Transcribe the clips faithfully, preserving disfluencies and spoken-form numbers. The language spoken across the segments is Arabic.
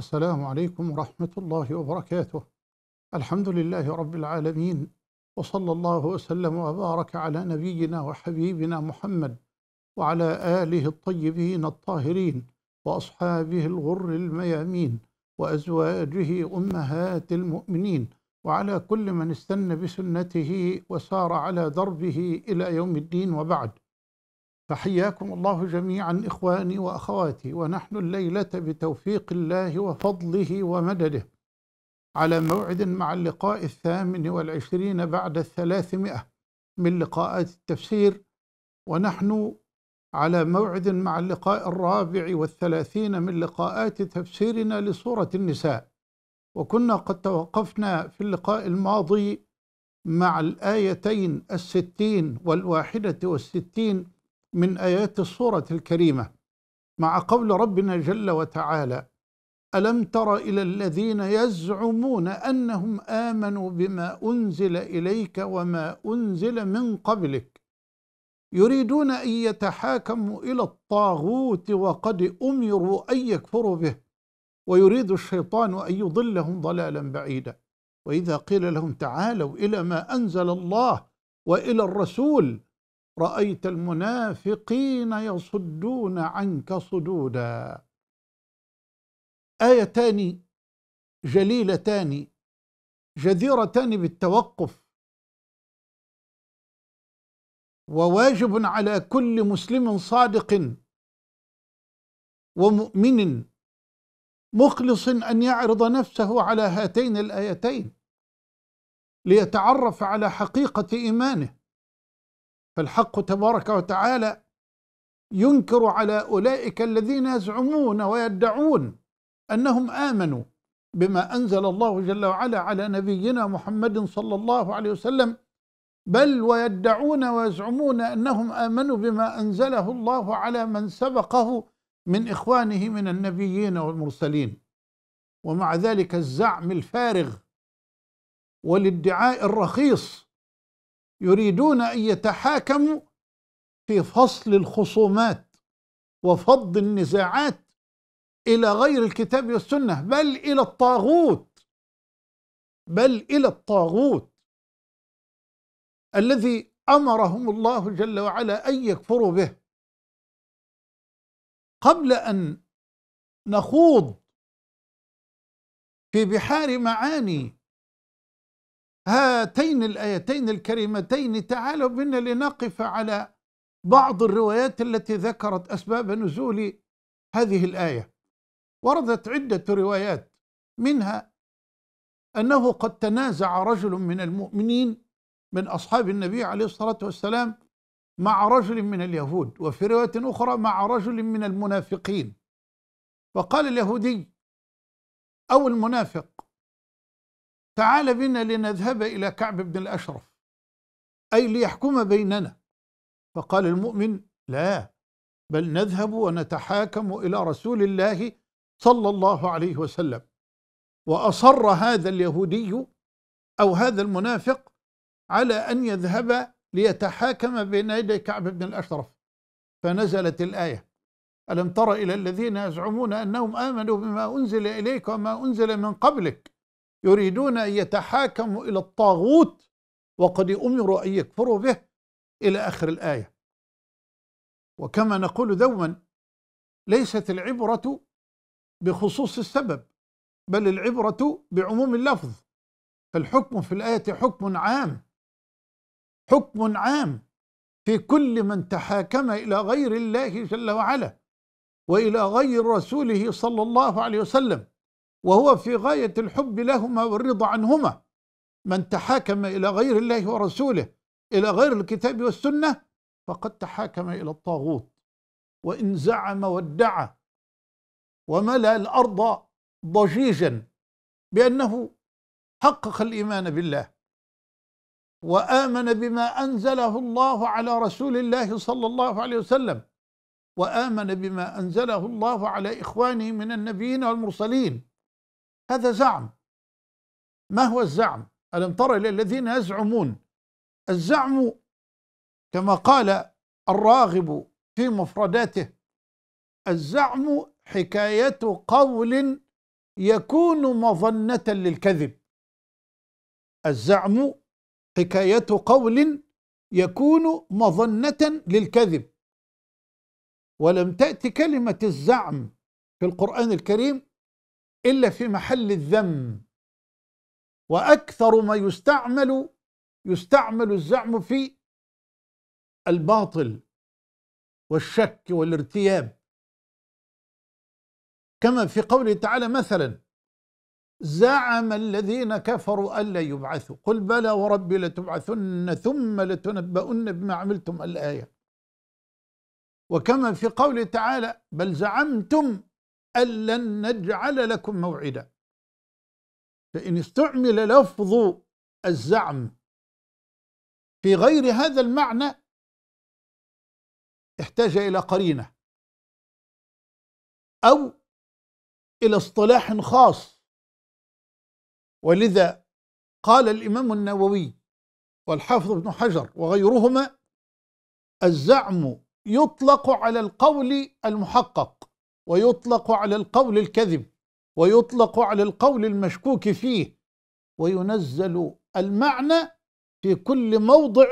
السلام عليكم ورحمة الله وبركاته. الحمد لله رب العالمين، وصلى الله وسلم وبارك على نبينا وحبيبنا محمد وعلى آله الطيبين الطاهرين وأصحابه الغر الميامين وأزواجه أمهات المؤمنين، وعلى كل من استنى بسنته وسار على دربه إلى يوم الدين، وبعد. فحياكم الله جميعا إخواني وأخواتي، ونحن الليلة بتوفيق الله وفضله ومدده على موعد مع اللقاء الثامن والعشرين بعد الثلاثمائة من لقاءات التفسير، ونحن على موعد مع اللقاء الرابع والثلاثين من لقاءات تفسيرنا لسورة النساء. وكنا قد توقفنا في اللقاء الماضي مع الآيتين الستين والواحدة والستين من آيات السورة الكريمة، مع قول ربنا جل وتعالى: ألم تر إلى الذين يزعمون أنهم آمنوا بما أنزل إليك وما أنزل من قبلك يريدون أن يتحاكموا إلى الطاغوت وقد أمروا أن يكفروا به ويريد الشيطان أن يضلهم ضلالا بعيدا. وإذا قيل لهم تعالوا إلى ما أنزل الله وإلى الرسول رأيت المنافقين يصدون عنك صدودا. آيتان جليلتان جديرتان بالتوقف، وواجب على كل مسلم صادق ومؤمن مخلص أن يعرض نفسه على هاتين الآيتين ليتعرف على حقيقة إيمانه. فالحق تبارك وتعالى ينكر على أولئك الذين يزعمون ويدعون أنهم آمنوا بما أنزل الله جل وعلا على نبينا محمد صلى الله عليه وسلم، بل ويدعون ويزعمون أنهم آمنوا بما أنزله الله على من سبقه من إخوانه من النبيين والمرسلين. ومع ذلك الزعم الفارغ والادعاء الرخيص يريدون أن يتحاكموا في فصل الخصومات وفض النزاعات إلى غير الكتاب والسنة، بل إلى الطاغوت بل إلى الطاغوت الذي أمرهم الله جل وعلا أن يكفروا به. قبل أن نخوض في بحار معاني هاتين الآيتين الكريمتين، تعالوا بنا لنقف على بعض الروايات التي ذكرت أسباب نزول هذه الآية. وردت عدة روايات، منها أنه قد تنازع رجل من المؤمنين من أصحاب النبي عليه الصلاة والسلام مع رجل من اليهود، وفي رواية أخرى مع رجل من المنافقين، فقال اليهودي أو المنافق: تعال بنا لنذهب إلى كعب بن الأشرف، أي ليحكم بيننا. فقال المؤمن: لا، بل نذهب ونتحاكم إلى رسول الله صلى الله عليه وسلم. وأصر هذا اليهودي أو هذا المنافق على أن يذهب ليتحاكم بين يدي كعب بن الأشرف، فنزلت الآية: ألم تر إلى الذين يزعمون أنهم آمنوا بما أنزل إليك وما أنزل من قبلك يريدون أن يتحاكموا إلى الطاغوت وقد أمروا أن يكفروا به، إلى آخر الآية. وكما نقول دوما، ليست العبرة بخصوص السبب، بل العبرة بعموم اللفظ، فالحكم في الآية حكم عام حكم عام في كل من تحاكم إلى غير الله جل وعلا وإلى غير رسوله صلى الله عليه وسلم، وهو في غاية الحب لهما والرضا عنهما. من تحاكم إلى غير الله ورسوله، إلى غير الكتاب والسنة، فقد تحاكم إلى الطاغوت، وإن زعم وادعى وملأ الأرض ضجيجا بأنه حقق الإيمان بالله وآمن بما أنزله الله على رسول الله صلى الله عليه وسلم، وآمن بما أنزله الله على إخوانه من النبيين والمرسلين. هذا زعم. ما هو الزعم؟ ألم تر إلى الذين يزعمون. الزعم كما قال الراغب في مفرداته: الزعم حكاية قول يكون مظنة للكذب. الزعم حكاية قول يكون مظنة للكذب. ولم تأتي كلمة الزعم في القرآن الكريم إلا في محل الذم، وأكثر ما يستعمل يستعمل الزعم في الباطل والشك والارتياب، كما في قوله تعالى مثلا: زعم الذين كفروا ألا يبعثوا قل بلى وربي لتبعثن ثم لتنبؤن بما عملتم الآية. وكما في قوله تعالى: بل زعمتم أن لن نجعل لكم موعدا. فإن استعمل لفظ الزعم في غير هذا المعنى احتاج إلى قرينة أو إلى اصطلاح خاص، ولذا قال الإمام النووي والحافظ ابن حجر وغيرهما: الزعم يطلق على القول المحقق، ويطلق على القول الكذب، ويطلق على القول المشكوك فيه، وينزل المعنى في كل موضع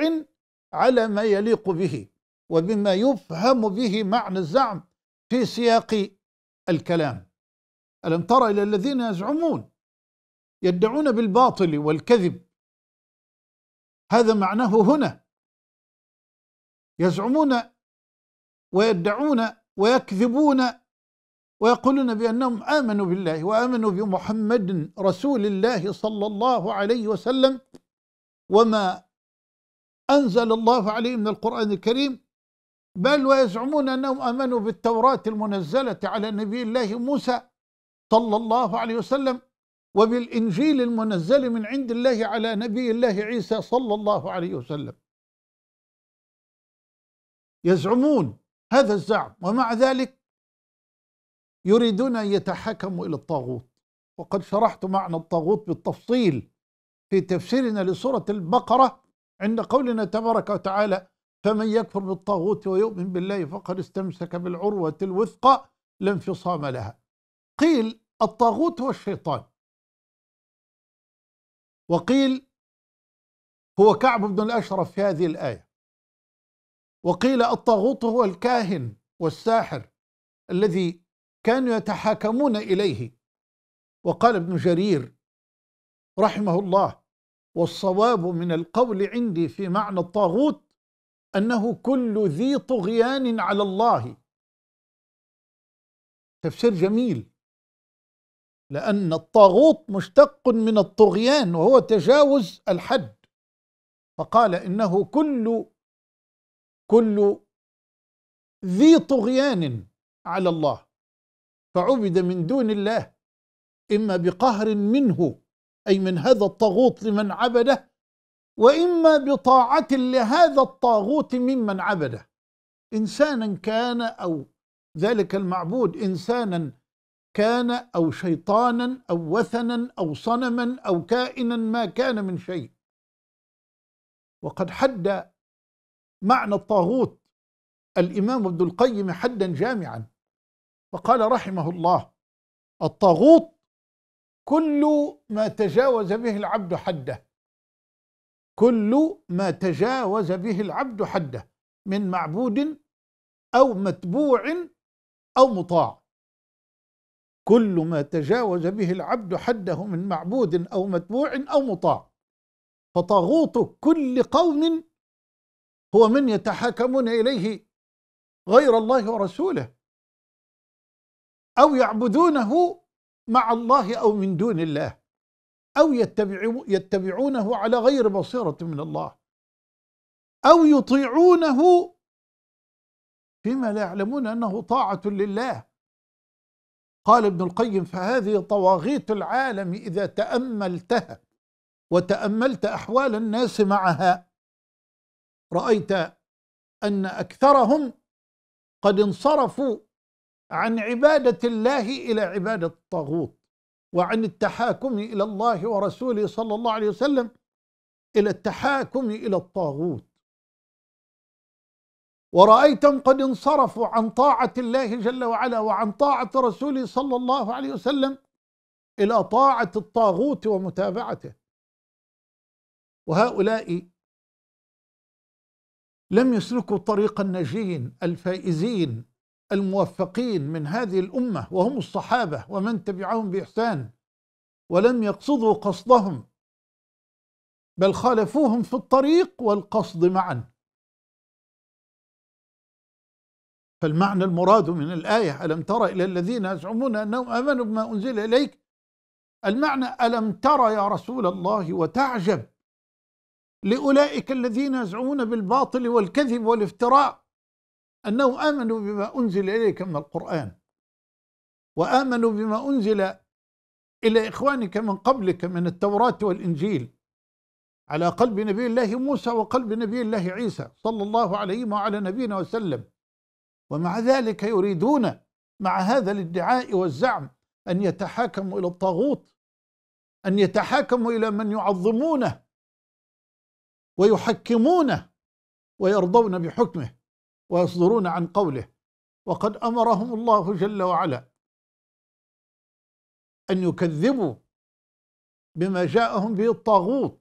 على ما يليق به وبما يفهم به معنى الزعم في سياق الكلام. ألم تر إلى الذين يزعمون يدعون بالباطل والكذب، هذا معناه هنا، يزعمون ويدعون ويكذبون ويقولون بأنهم آمنوا بالله وآمنوا بمحمد رسول الله صلى الله عليه وسلم وما أنزل الله عليه من القرآن الكريم، بل ويزعمون أنهم آمنوا بالتوراة المنزلة على نبي الله موسى صلى الله عليه وسلم، وبالإنجيل المنزل من عند الله على نبي الله عيسى صلى الله عليه وسلم. يزعمون هذا الزعم، ومع ذلك يريدون أن يتحكموا إلى الطاغوت. وقد شرحت معنى الطاغوت بالتفصيل في تفسيرنا لسورة البقرة عند قولنا تبارك وتعالى: فمن يكفر بالطاغوت ويؤمن بالله فقد استمسك بالعروة الوثقى لا انفصام لها. قيل الطاغوت هو الشيطان، وقيل هو كعب بن الأشرف في هذه الآية، وقيل الطاغوت هو الكاهن والساحر الذي كانوا يتحاكمون إليه. وقال ابن جرير رحمه الله: والصواب من القول عندي في معنى الطاغوت أنه كل ذي طغيان على الله. تفسير جميل، لأن الطاغوت مشتق من الطغيان وهو تجاوز الحد، فقال إنه كل كل ذي طغيان على الله، فعبد من دون الله إما بقهر منه أي من هذا الطاغوت لمن عبده، وإما بطاعة لهذا الطاغوت ممن عبده، إنسانا كان أو ذلك المعبود إنسانا كان أو شيطانا أو وثنا أو صنما أو كائنا ما كان من شيء. وقد حد معنى الطاغوت الإمام ابن القيم حدا جامعا، فقال رحمه الله: الطاغوت كل ما تجاوز به العبد حده، كل ما تجاوز به العبد حده من معبود أو متبوع أو مطاع. كل ما تجاوز به العبد حده من معبود أو متبوع أو مطاع. فطاغوت كل قوم هو من يتحاكمون إليه غير الله ورسوله، أو يعبدونه مع الله أو من دون الله، أو يتبعونه على غير بصيرة من الله، أو يطيعونه فيما لا يعلمون أنه طاعة لله. قال ابن القيم: فهذه طواغيت العالم إذا تأملتها وتأملت أحوال الناس معها رأيت أن أكثرهم قد انصرفوا عن عبادة الله إلى عبادة الطاغوت، وعن التحاكم إلى الله ورسوله صلى الله عليه وسلم إلى التحاكم إلى الطاغوت. ورأيتم قد انصرفوا عن طاعة الله جل وعلا وعن طاعة رسوله صلى الله عليه وسلم إلى طاعة الطاغوت ومتابعته. وهؤلاء لم يسلكوا طريق الناجين الفائزين الموفقين من هذه الأمة، وهم الصحابة ومن تبعهم بإحسان، ولم يقصدوا قصدهم، بل خالفوهم في الطريق والقصد معا. فالمعنى المراد من الآية ألم تر إلى الذين يزعمون أنهم آمنوا بما أنزل إليك، المعنى ألم تر يا رسول الله وتعجب لأولئك الذين يزعمون بالباطل والكذب والافتراء أنهم آمنوا بما أنزل إليك من القرآن، وآمنوا بما أنزل إلى إخوانك من قبلك من التوراة والإنجيل، على قلب نبي الله موسى وقلب نبي الله عيسى صلى الله عليه وعلى نبينا وسلم. ومع ذلك يريدون مع هذا الادعاء والزعم أن يتحاكموا إلى الطاغوت، أن يتحاكموا إلى من يعظمونه ويحكمونه ويرضون بحكمه ويصدرون عن قوله. وقد أمرهم الله جل وعلا أن يكذبوا بما جاءهم به الطاغوت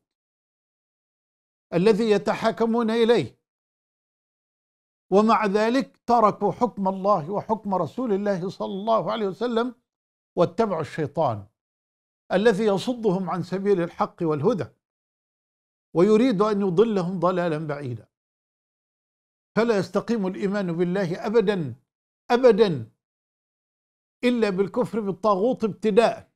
الذي يتحاكمون إليه، ومع ذلك تركوا حكم الله وحكم رسول الله صلى الله عليه وسلم واتبعوا الشيطان الذي يصدهم عن سبيل الحق والهدى ويريد أن يضلهم ضلالا بعيدا. فلا يستقيم الإيمان بالله أبدا أبدا إلا بالكفر بالطاغوت ابتداء،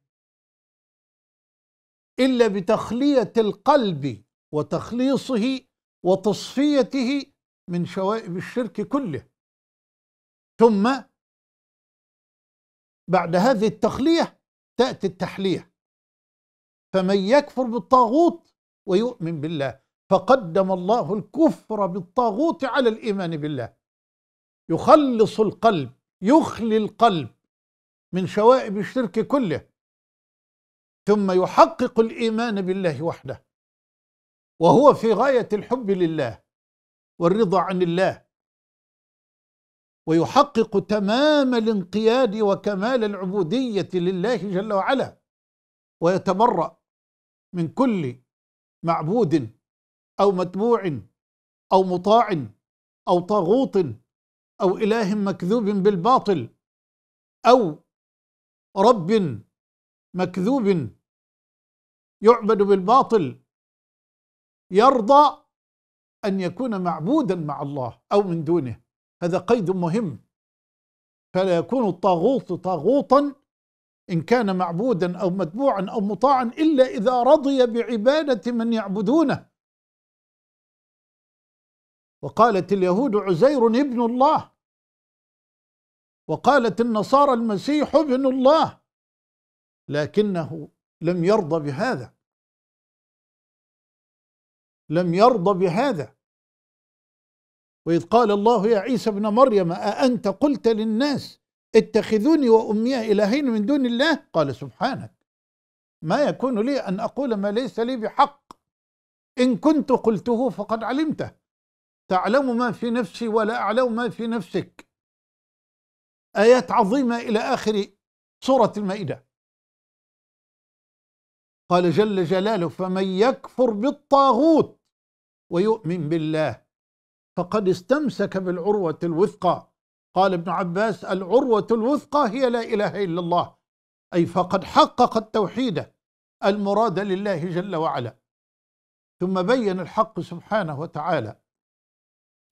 إلا بتخلية القلب وتخليصه وتصفيته من شوائب الشرك كله، ثم بعد هذه التخلية تأتي التحلية. فمن يكفر بالطاغوت ويؤمن بالله، فقدم الله الكفر بالطاغوت على الإيمان بالله، يخلص القلب، يخلي القلب من شوائب الشرك كله، ثم يحقق الإيمان بالله وحده، وهو في غاية الحب لله والرضا عن الله، ويحقق تمام الانقياد وكمال العبودية لله جل وعلا، ويتبرأ من كل معبود أو متبوع أو مطاع أو طاغوت أو إله مكذوب بالباطل أو رب مكذوب يعبد بالباطل، يرضى أن يكون معبودا مع الله أو من دونه. هذا قيد مهم. فلا يكون الطاغوت طاغوتا إن كان معبودا أو متبوعا أو مطاعا إلا إذا رضي بعبادة من يعبدونه. وقالت اليهود عزير ابن الله، وقالت النصارى المسيح ابن الله، لكنه لم يرضى بهذا، لم يرضى بهذا. وإذ قال الله يا عيسى ابن مريم أأنت قلت للناس اتخذوني وأمي إلهين من دون الله، قال سبحانك ما يكون لي أن أقول ما ليس لي بحق، إن كنت قلته فقد علمته، تعلم ما في نفسي ولا أعلم ما في نفسك. آيات عظيمة إلى آخر سورة المائدة. قال جل جلاله فمن يكفر بالطاغوت ويؤمن بالله فقد استمسك بالعروة الوثقى. قال ابن عباس العروة الوثقى هي لا إله إلا الله، أي فقد حقق التوحيد المراد لله جل وعلا. ثم بين الحق سبحانه وتعالى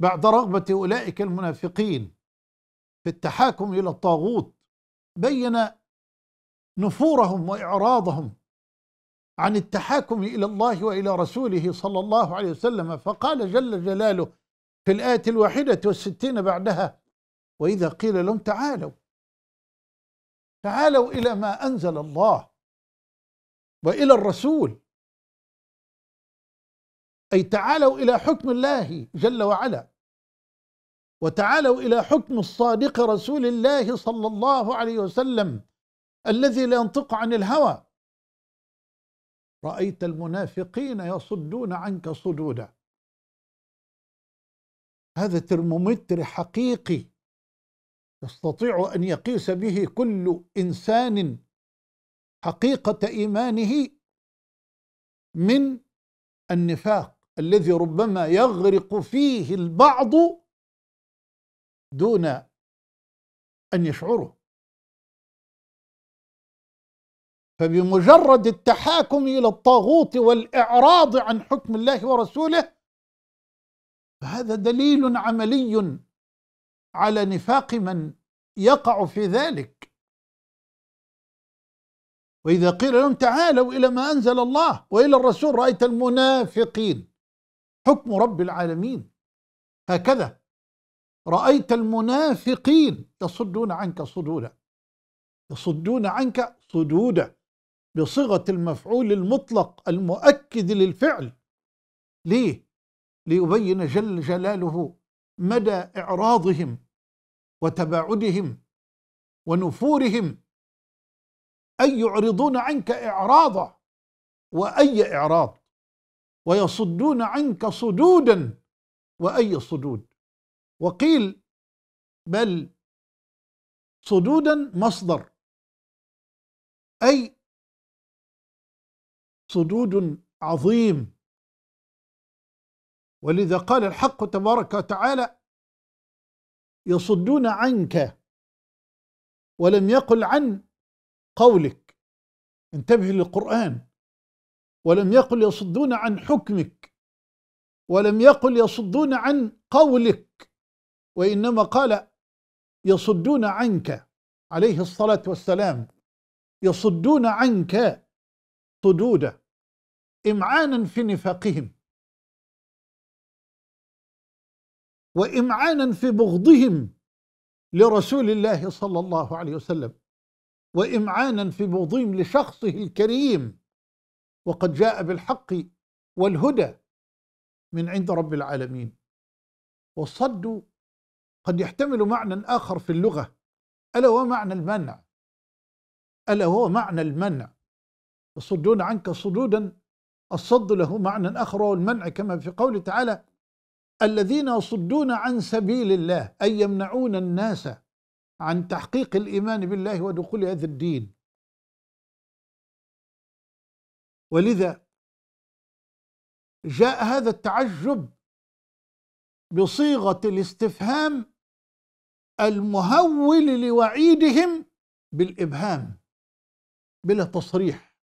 بعد رغبة أولئك المنافقين في التحاكم إلى الطاغوت، بين نفورهم وإعراضهم عن التحاكم إلى الله وإلى رسوله صلى الله عليه وسلم. فقال جل جلاله في الآية الواحدة والستين بعدها وإذا قيل لهم تعالوا تعالوا إلى ما أنزل الله وإلى الرسول، أي تعالوا إلى حكم الله جل وعلا، وتعالوا إلى حكم الصادق رسول الله صلى الله عليه وسلم الذي لا ينطق عن الهوى. رأيت المنافقين يصدون عنك صدودا. هذا ترمومتر حقيقي يستطيع أن يقيس به كل إنسان حقيقة إيمانه من النفاق الذي ربما يغرق فيه البعض دون أن يشعره، فبمجرد التحاكم إلى الطاغوت والإعراض عن حكم الله ورسوله فهذا دليل عملي على نفاق من يقع في ذلك. وإذا قيل لهم تعالوا إلى ما أنزل الله وإلى الرسول رأيت المنافقين، حكم رب العالمين هكذا، رأيت المنافقين يصدون عنك صدودا، يصدون عنك صدودا بصيغة المفعول المطلق المؤكد للفعل. ليه؟ ليبين جل جلاله مدى إعراضهم وتباعدهم ونفورهم، أي يعرضون عنك إعراضا وأي إعراض، ويصدون عنك صدودا وأي صدود. وقيل بل صدودا مصدر، أي صدود عظيم، ولذا قال الحق تبارك وتعالى يصدون عنك، ولم يقل عن قولك، انتبه للقرآن، ولم يقل يصدون عن حكمك، ولم يقل يصدون عن قولك، وإنما قال يصدون عنك عليه الصلاة والسلام، يصدون عنك صدودا، إمعانا في نفاقهم وإمعانا في بغضهم لرسول الله صلى الله عليه وسلم، وإمعانا في بغضهم لشخصه الكريم، وقد جاء بالحق والهدى من عند رب العالمين. والصد قد يحتمل معنى آخر في اللغة، ألا هو معنى المنع، ألا هو معنى المنع، يصدون عنك صدودا، الصد له معنى آخر وهو المنع، كما في قوله تعالى الذين يصدون عن سبيل الله، أي يمنعون الناس عن تحقيق الإيمان بالله ودخول هذا الدين. ولذا جاء هذا التعجب بصيغة الاستفهام المهول لوعيدهم بالإبهام بلا تصريح،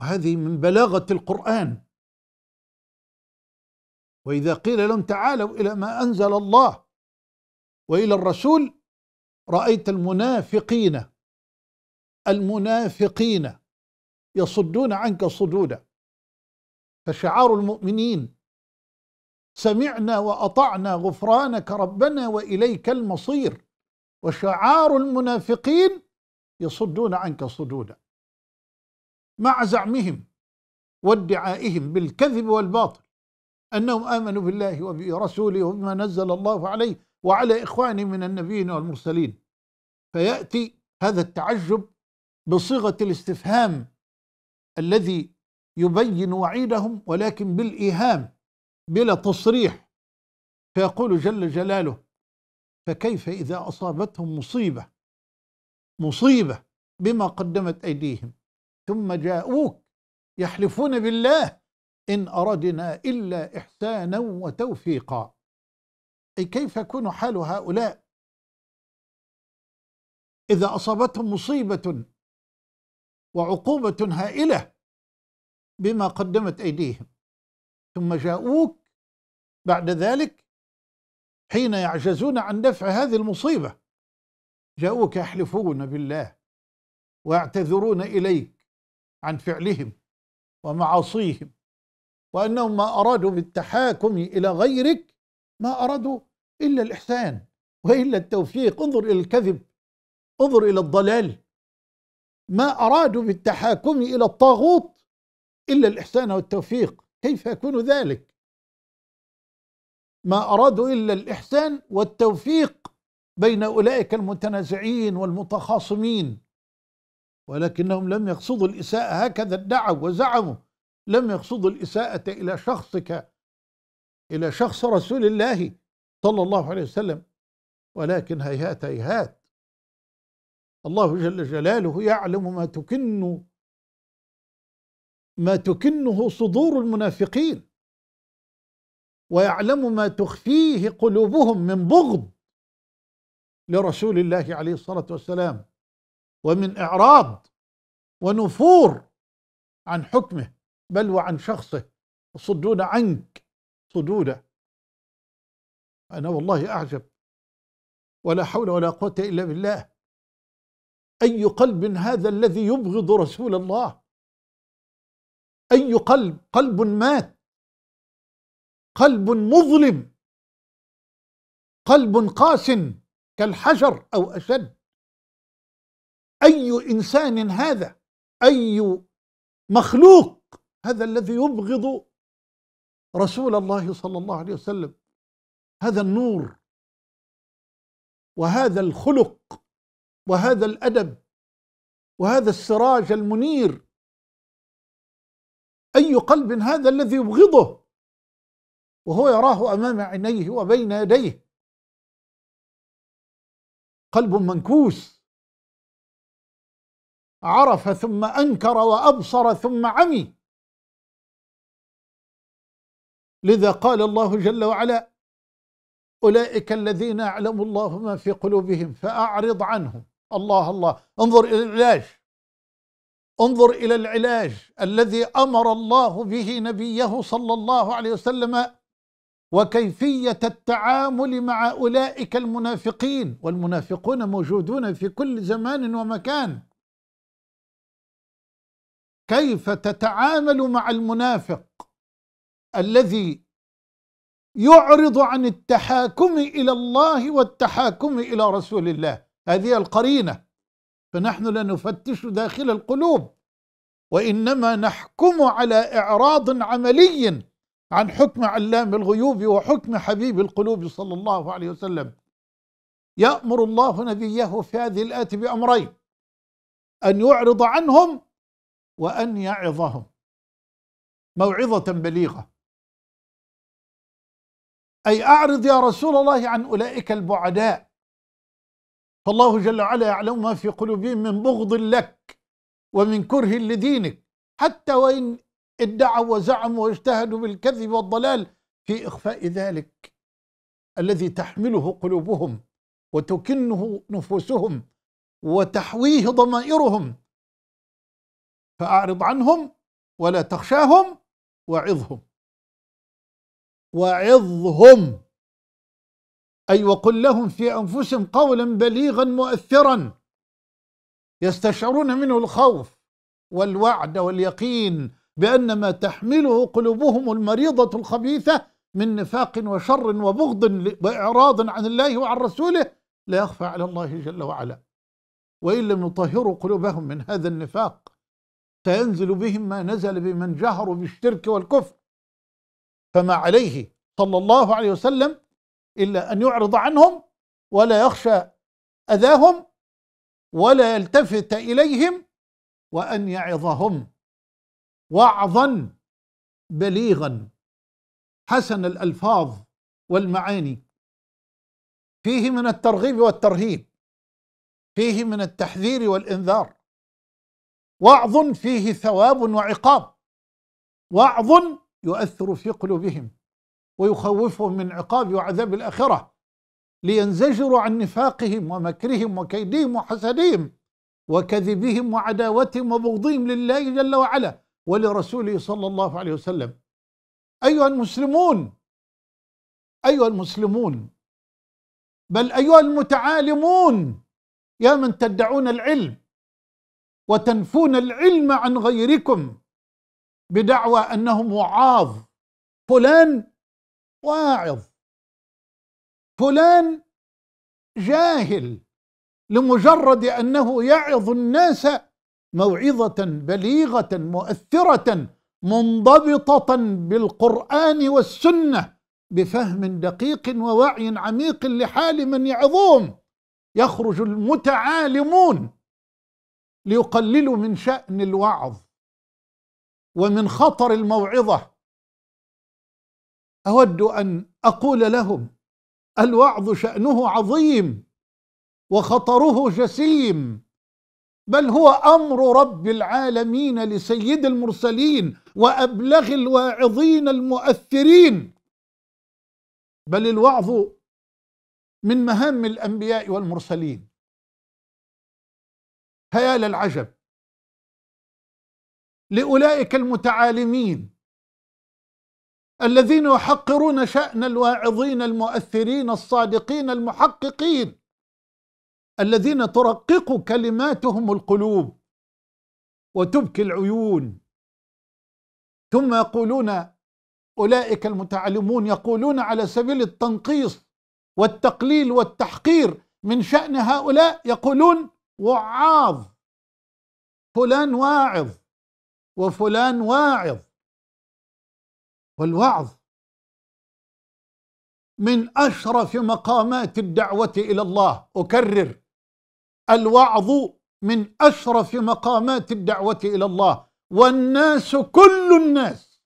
وهذه من بلاغة القرآن. وإذا قيل لهم تعالوا إلى ما أنزل الله وإلى الرسول رأيت المنافقين، المنافقين يصدون عنك صدودا، فشعار المؤمنين سمعنا وأطعنا غفرانك ربنا وإليك المصير، وشعار المنافقين يصدون عنك صدودا مع زعمهم وادعائهم بالكذب والباطل أنهم آمنوا بالله وبرسوله وبما نزل الله عليه وعلى إخوانه من النبيين والمرسلين. فيأتي هذا التعجب بصيغة الاستفهام الذي يبين وعيدهم ولكن بالإيهام بلا تصريح، فيقول جل جلاله فكيف إذا أصابتهم مصيبة، مصيبة بما قدمت أيديهم ثم جاءوك يحلفون بالله إن أردنا إلا إحسانا وتوفيقا، أي كيف يكون حال هؤلاء إذا أصابتهم مصيبة وعقوبة هائلة بما قدمت أيديهم ثم جاءوك بعد ذلك حين يعجزون عن دفع هذه المصيبة، جاءوك يحلفون بالله ويعتذرون إليك عن فعلهم ومعاصيهم، وأنهم ما أرادوا بالتحاكم إلى غيرك ما أرادوا إلا الإحسان وإلا التوفيق. انظر إلى الكذب، انظر إلى الضلال، ما أرادوا بالتحاكم إلى الطاغوت إلا الإحسان والتوفيق، كيف يكون ذلك؟ ما أرادوا إلا الإحسان والتوفيق بين أولئك المتنازعين والمتخاصمين، ولكنهم لم يقصدوا الإساءة، هكذا ادعوا وزعموا، لم يقصدوا الإساءة إلى شخصك، إلى شخص رسول الله صلى الله عليه وسلم، ولكن هيهات هيهات. الله جل جلاله يعلم ما تكن ما تكنه صدور المنافقين، ويعلم ما تخفيه قلوبهم من بغض لرسول الله عليه الصلاة والسلام، ومن إعراض ونفور عن حكمه بل وعن شخصه. صدود عنك صدودا. أنا والله أعجب، ولا حول ولا قوة إلا بالله. أي قلب هذا الذي يبغض رسول الله؟ أي قلب؟ قلب مات، قلب مظلم، قلب قاس كالحجر أو أشد. أي إنسان هذا؟ أي مخلوق هذا الذي يبغض رسول الله صلى الله عليه وسلم؟ هذا النور وهذا الخلق وهذا الأدب وهذا السراج المنير، أي قلب هذا الذي يبغضه وهو يراه أمام عينيه وبين يديه؟ قلب منكوس، عرف ثم أنكر وأبصر ثم عمي. لذا قال الله جل وعلا: أولئك الذين يعلم الله ما في قلوبهم فأعرض عنهم. الله الله، انظر إلى العلاج، انظر إلى العلاج الذي أمر الله به نبيه صلى الله عليه وسلم، وكيفية التعامل مع أولئك المنافقين. والمنافقون موجودون في كل زمان ومكان. كيف تتعامل مع المنافق الذي يعرض عن التحاكم إلى الله والتحاكم إلى رسول الله؟ هذه القرينة. فنحن لا نفتش داخل القلوب، وإنما نحكم على إعراض عملي عن حكم علام الغيوب وحكم حبيب القلوب صلى الله عليه وسلم. يأمر الله نبيه في هذه الآية بأمرين: أن يعرض عنهم وأن يعظهم موعظة بليغة. أي أعرض يا رسول الله عن أولئك البعداء، فالله جل وعلا يعلم ما في قلوبهم من بغض لك ومن كره لدينك، حتى وإن ادعوا وزعموا واجتهدوا بالكذب والضلال في إخفاء ذلك الذي تحمله قلوبهم وتكنه نفوسهم وتحويه ضمائرهم. فأعرض عنهم ولا تخشاهم وعظهم وعظهم أي وقل لهم في أنفسهم قولا بليغا مؤثرا يستشعرون منه الخوف والوعد واليقين بأن ما تحمله قلوبهم المريضة الخبيثة من نفاق وشر وبغض وإعراض عن الله وعن رسوله لا يخفى على الله جل وعلا. وإن لم يطهروا قلوبهم من هذا النفاق سينزل بهم ما نزل بمن جهروا بالشرك والكفر. فما عليه صلى الله عليه وسلم إلا أن يعرض عنهم ولا يخشى أذاهم ولا يلتفت إليهم، وأن يعظهم وعظا بليغا حسن الألفاظ والمعاني. فيه من الترغيب والترهيب، فيه من التحذير والإنذار. وعظ فيه ثواب وعقاب، وعظ يؤثر في قلوبهم ويخوفهم من عقاب وعذاب الآخرة لينزجروا عن نفاقهم ومكرهم وكيدهم وحسدهم وكذبهم وعداوتهم وبغضهم لله جل وعلا ولرسوله صلى الله عليه وسلم. أيها المسلمون، أيها المسلمون، بل أيها المتعالمون، يا من تدعون العلم وتنفون العلم عن غيركم بدعوى أنهم وعاظ، فلان واعظ، فلان جاهل، لمجرد أنه يعظ الناس موعظة بليغة مؤثرة منضبطة بالقرآن والسنة بفهم دقيق ووعي عميق لحال من يعظهم. يخرج المتعالمون ليقللوا من شأن الوعظ ومن خطر الموعظة. أود أن أقول لهم: الوعظ شأنه عظيم وخطره جسيم بل هو أمر رب العالمين لسيد المرسلين وأبلغ الواعظين المؤثرين، بل الوعظ من مهام الأنبياء والمرسلين. هيا للعجب لأولئك المتعالمين الذين يحقرون شأن الواعظين المؤثرين الصادقين المحققين الذين ترقق كلماتهم القلوب وتبكي العيون، ثم يقولون أولئك المتعلمون يقولون على سبيل التنقيص والتقليل والتحقير من شأن هؤلاء، يقولون وعاظ، فلان واعظ وفلان واعظ. والوعظ من أشرف مقامات الدعوة إلى الله، أكرر، الوعظ من أشرف مقامات الدعوة إلى الله. والناس كل الناس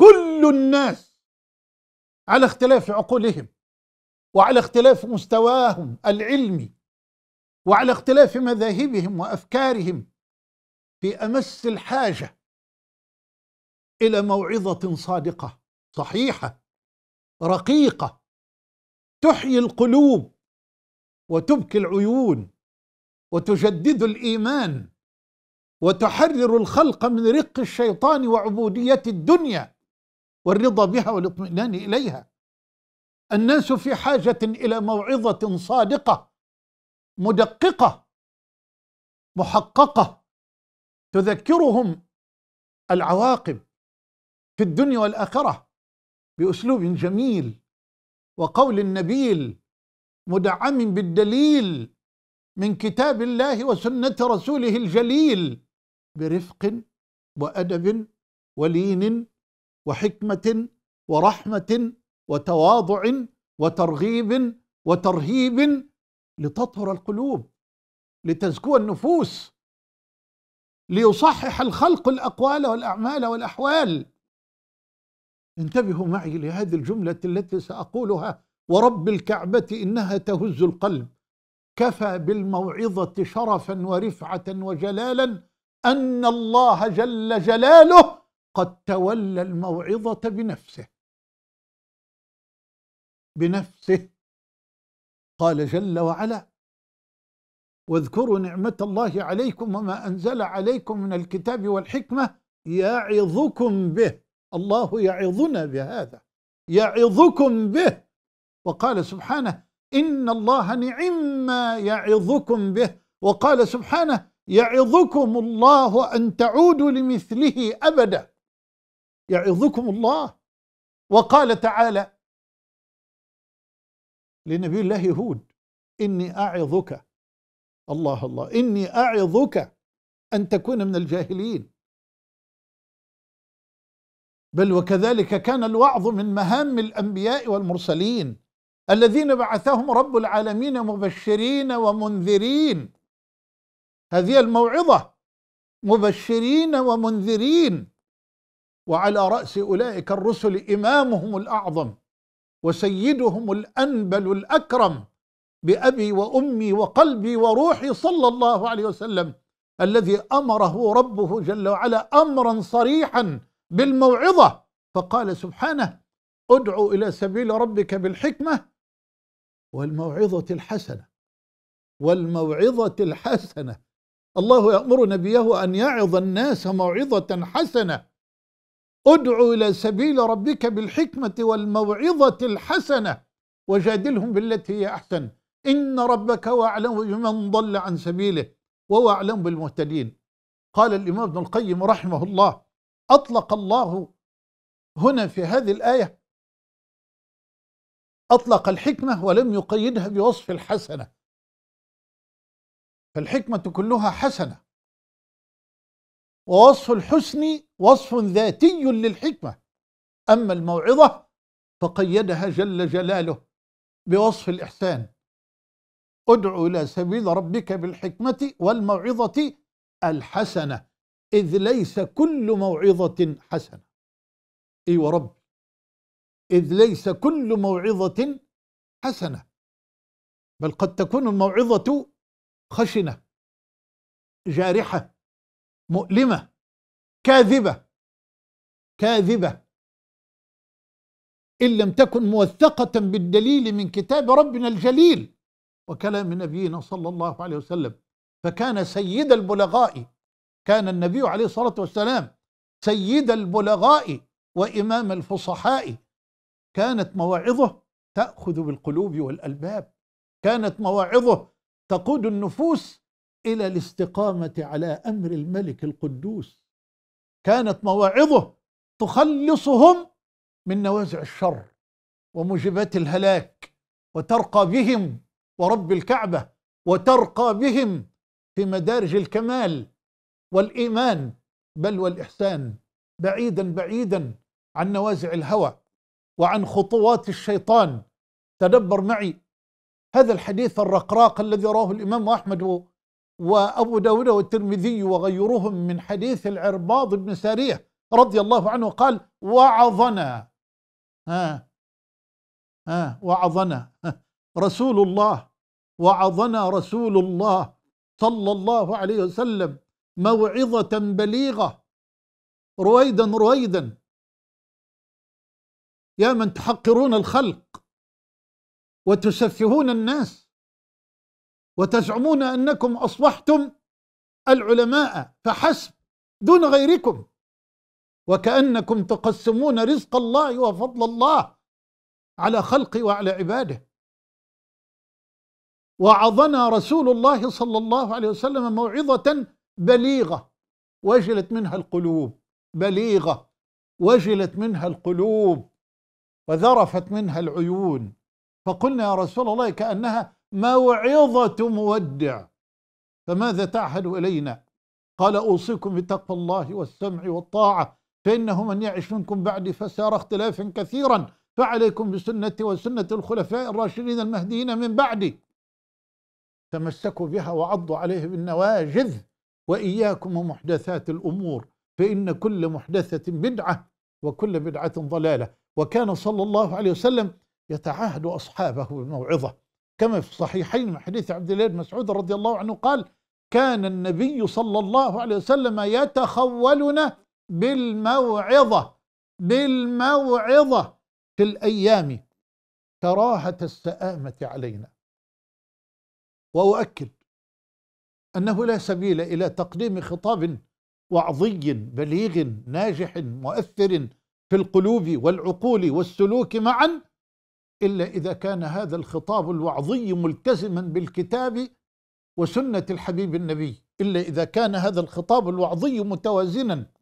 كل الناس على اختلاف عقولهم وعلى اختلاف مستواهم العلمي وعلى اختلاف مذاهبهم وأفكارهم في أمس الحاجة إلى موعظة صادقة صحيحة رقيقة تحيي القلوب وتبكي العيون وتجدد الإيمان وتحرر الخلق من رق الشيطان وعبودية الدنيا والرضا بها والاطمئنان إليها. الناس في حاجة إلى موعظة صادقة مدققة محققة تذكرهم العواقب في الدنيا والآخرة بأسلوب جميل وقول نبيل مدعم بالدليل من كتاب الله وسنة رسوله الجليل برفق وأدب ولين وحكمة ورحمة وتواضع وترغيب وترهيب لتطهر القلوب لتزكو النفوس ليصحح الخلق الأقوال والأعمال والأحوال. انتبهوا معي لهذه الجملة التي سأقولها ورب الكعبة إنها تهز القلب. كفى بالموعظة شرفا ورفعة وجلالا أن الله جل جلاله قد تولى الموعظة بنفسه بنفسه قال جل وعلا واذكروا نعمة الله عليكم وما أنزل عليكم من الكتاب والحكمة يعظكم به. الله يعظنا بهذا، يعظكم به. وقال سبحانه إن الله نعم ما يعظكم به، وقال سبحانه يعظكم الله أن تعودوا لمثله أبدا، يعظكم الله. وقال تعالى لنبي الله هود إني أعظك الله الله إني أعظك أن تكون من الجاهلين. بل وكذلك كان الوعظ من مهام الأنبياء والمرسلين الذين بعثهم رب العالمين مبشرين ومنذرين. هذه الموعظة مبشرين ومنذرين، وعلى رأس أولئك الرسل إمامهم الأعظم وسيدهم الأنبل الأكرم بأبي وأمي وقلبي وروحي صلى الله عليه وسلم، الذي أمره ربه جل وعلا أمرا صريحا بالموعظة، فقال سبحانه ادعو إلى سبيل ربك بالحكمة والموعظة الحسنة والموعظة الحسنة. الله يأمر نبيه أن يعظ الناس موعظة حسنة. ادعو إلى سبيل ربك بالحكمة والموعظة الحسنة وجادلهم بالتي هي أحسن إن ربك هو أعلم بمن ضل عن سبيله وهو أعلم بالمهتدين. قال الإمام ابن القيم رحمه الله، أطلق الله هنا في هذه الآية أطلق الحكمة ولم يقيدها بوصف الحسنة، فالحكمة كلها حسنة، ووصف الحسن وصف ذاتي للحكمة. أما الموعظة فقيدها جل جلاله بوصف الإحسان، ادعو إلى سبيل ربك بالحكمة والموعظة الحسنة، إذ ليس كل موعظة حسنة. اي أيوة ورب، إذ ليس كل موعظة حسنة، بل قد تكون الموعظة خشنة جارحة مؤلمة كاذبة كاذبة إن لم تكن موثقة بالدليل من كتاب ربنا الجليل وكلام نبينا صلى الله عليه وسلم. فكان سيد البلغاء، كان النبي عليه الصلاة والسلام سيد البلغاء وإمام الفصحاء. كانت مواعظه تأخذ بالقلوب والألباب، كانت مواعظه تقود النفوس إلى الاستقامة على أمر الملك القدوس، كانت مواعظه تخلصهم من نوازع الشر وموجبات الهلاك، وترقى بهم ورب الكعبة، وترقى بهم في مدارج الكمال والإيمان بل والإحسان، بعيدا بعيدا عن نوازع الهوى وعن خطوات الشيطان. تدبر معي هذا الحديث الرقراق الذي رواه الإمام أحمد وأبو داود والترمذي وغيرهم من حديث العرباض بن سارية رضي الله عنه قال: وعظنا ها ها وعظنا رسول الله، وعظنا رسول الله صلى الله عليه وسلم موعظة بليغة رويدا رويدا يا من تحقرون الخلق وتسفهون الناس وتزعمون أنكم أصبحتم العلماء فحسب دون غيركم، وكأنكم تقسمون رزق الله وفضل الله على خلقه وعلى عباده. وعظنا رسول الله صلى الله عليه وسلم موعظة بليغة وجلت منها القلوب، بليغة وجلت منها القلوب وذرفت منها العيون. فقلنا يا رسول الله كأنها موعظة مودع، فماذا تعهد إلينا؟ قال: أوصيكم بتقوى الله والسمع والطاعة، فإنه من يعش منكم بعد فسيرى اختلافا كثيرا، فعليكم بسنتي وسنة الخلفاء الراشدين المهديين من بعدي، تمسكوا بها وعضوا عليه بالنواجذ، وإياكم ومحدثات الأمور، فإن كل محدثة بدعة وكل بدعة ضلالة. وكان صلى الله عليه وسلم يتعاهد أصحابه بالموعظة، كما في الصحيحين من حديث عبد الله بن مسعود رضي الله عنه قال: كان النبي صلى الله عليه وسلم يتخولنا بالموعظة، بالموعظة في الأيام كراهة السآمة علينا. وأؤكد أنه لا سبيل إلى تقديم خطاب وعظي بليغ ناجح مؤثر في القلوب والعقول والسلوك معا إلا إذا كان هذا الخطاب الوعظي ملتزما بالكتاب وسنة الحبيب النبي، إلا إذا كان هذا الخطاب الوعظي متوازنا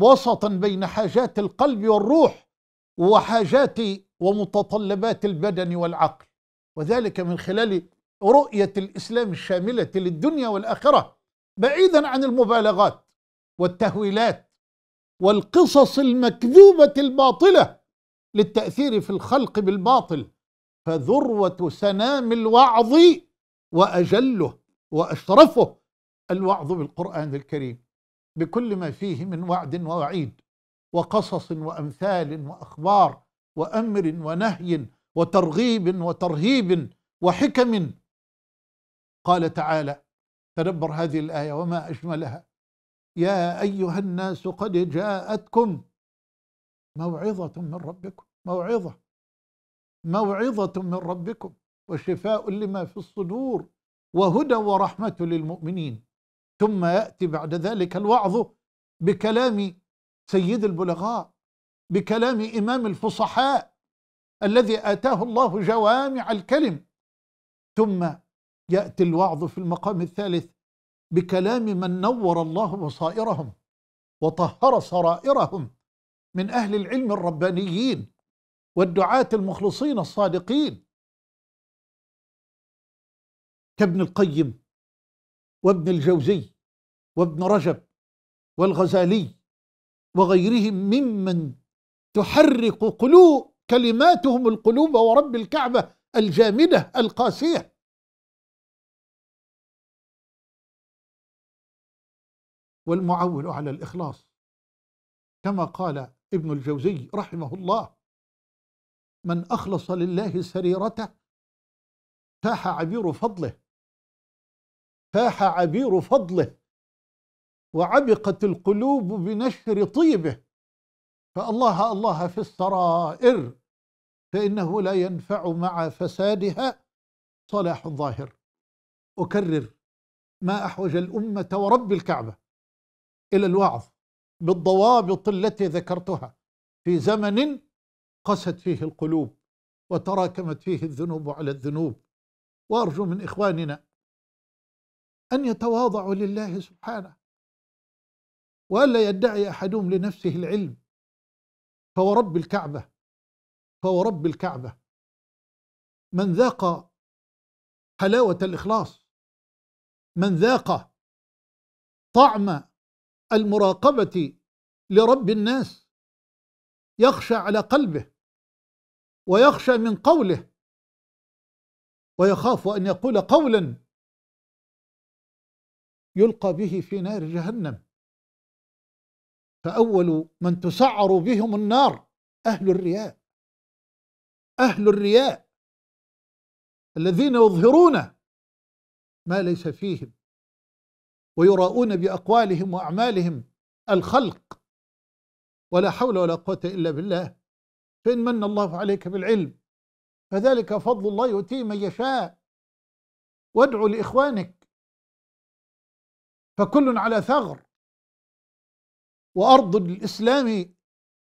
وسطا بين حاجات القلب والروح وحاجات ومتطلبات البدن والعقل، وذلك من خلال رؤية الإسلام الشاملة للدنيا والآخرة، بعيدا عن المبالغات والتهويلات والقصص المكذوبة الباطلة للتأثير في الخلق بالباطل. فذروة سنام الوعظ وأجله وأشرفه الوعظ بالقرآن الكريم، بكل ما فيه من وعد ووعيد وقصص وأمثال وأخبار وأمر ونهي وترغيب وترهيب وحكم. قال تعالى، تدبر هذه الآية وما أجملها: يا أيها الناس قد جاءتكم موعظة من ربكم، موعظة موعظة من ربكم وشفاء لما في الصدور وهدى ورحمة للمؤمنين. ثم يأتي بعد ذلك الوعظ بكلام سيد البلغاء، بكلام إمام الفصحاء الذي آتاه الله جوامع الكلم. ثم يأتي الوعظ في المقام الثالث بكلام من نور الله بصائرهم وطهر سرائرهم من أهل العلم الربانيين والدعاة المخلصين الصادقين كابن القيم وابن الجوزي وابن رجب والغزالي وغيرهم ممن تحرق قلوب كلماتهم القلوب ورب الكعبة الجامدة القاسية. والمعول على الإخلاص، كما قال ابن الجوزي رحمه الله: من أخلص لله سريرته فاح عبير فضله، فاح عبير فضله وعبقت القلوب بنشر طيبه، فالله الله في السرائر، فإنه لا ينفع مع فسادها صلاح ظاهر. أكرر ما أحوج الأمة ورب الكعبة إلى الوعظ بالضوابط التي ذكرتها في زمن قست فيه القلوب وتراكمت فيه الذنوب على الذنوب. وأرجو من إخواننا أن يتواضعوا لله سبحانه، وألا يدعي أحدهم لنفسه العلم. فورب الكعبة، فورب الكعبة من ذاق حلاوة الإخلاص، من ذاق طعم المراقبة لرب الناس، يخشى على قلبه ويخشى من قوله ويخاف أن يقول قولا يلقى به في نار جهنم، فأول من تسعر بهم النار أهل الرياء، أهل الرياء الذين يظهرون ما ليس فيهم ويراؤون بأقوالهم وأعمالهم الخلق. ولا حول ولا قوة إلا بالله. فإن من الله عليك بالعلم فذلك فضل الله يؤتيه من يشاء، وادعو لإخوانك فكل على ثغر، وأرض الإسلام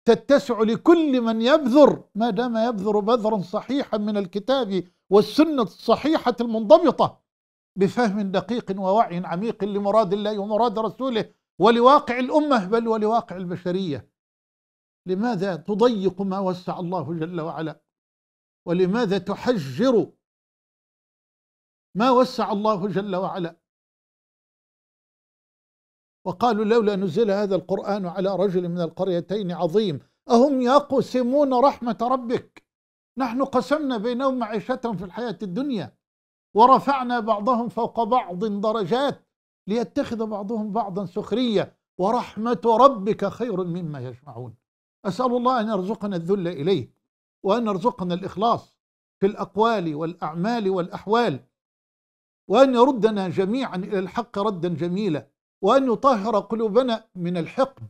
تتسع لكل من يبذر ما دام يبذر بذرا صحيحا من الكتاب والسنة الصحيحة المنضبطة بفهم دقيق ووعي عميق لمراد الله ومراد رسوله ولواقع الأمة، بل ولواقع البشرية. لماذا تضيق ما وسع الله جل وعلا؟ ولماذا تحجر ما وسع الله جل وعلا؟ وقالوا لولا نزل هذا القرآن على رجل من القريتين عظيم أهم يقسمون رحمة ربك. نحن قسمنا بينهم معيشتهم في الحياة الدنيا، ورفعنا بعضهم فوق بعض درجات ليتخذ بعضهم بعضا سخرية، ورحمة ربك خير مما يجمعون. أسأل الله أن يرزقنا الذل إليه، وأن يرزقنا الإخلاص في الأقوال والأعمال والأحوال، وأن يردنا جميعا إلى الحق ردا جميلا، وأن يطهر قلوبنا من الحقد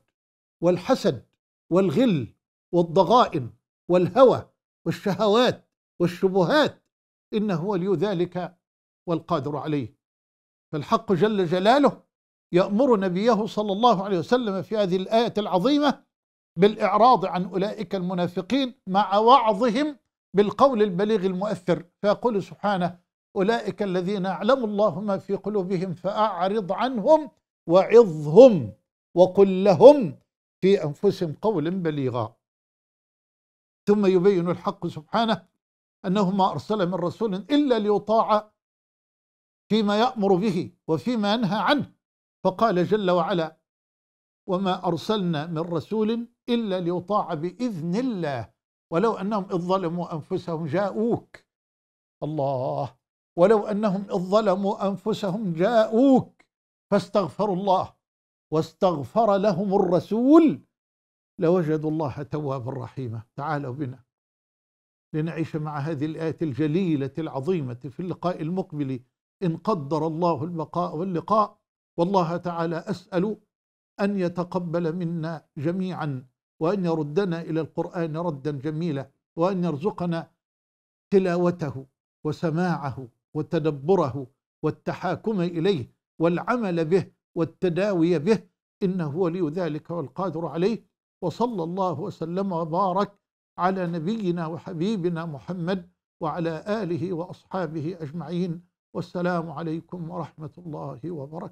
والحسد والغل والضغائن والهوى والشهوات والشبهات، إنه ولي ذلك والقادر عليه. فالحق جل جلاله يأمر نبيه صلى الله عليه وسلم في هذه الآية العظيمة بالإعراض عن أولئك المنافقين مع وعظهم بالقول البليغ المؤثر، فيقول سبحانه أولئك الذين أعلم الله ما في قلوبهم فأعرض عنهم وعظهم وقل لهم في أنفسهم قولا بليغا. ثم يبين الحق سبحانه أنه ما أرسل من رسول إلا ليطاع فيما يأمر به وفيما ينهى عنه، فقال جل وعلا وما أرسلنا من رسول إلا ليطاع بإذن الله ولو أنهم إذ ظلموا أنفسهم جاءوك. الله، ولو أنهم إذ ظلموا أنفسهم جاءوك فاستغفروا الله واستغفر لهم الرسول لوجدوا الله توابا رحيما. تعالوا بنا لنعيش مع هذه الآية الجليلة العظيمة في اللقاء المقبل إن قدر الله البقاء واللقاء. والله تعالى أسأل أن يتقبل منا جميعا، وأن يردنا إلى القرآن ردا جميلا، وأن يرزقنا تلاوته وسماعه وتدبره والتحاكم إليه والعمل به والتداوي به، إنه ولي ذلك والقادر عليه. وصلى الله وسلم وبارك على نبينا وحبيبنا محمد وعلى آله وأصحابه أجمعين، والسلام عليكم ورحمة الله وبركاته.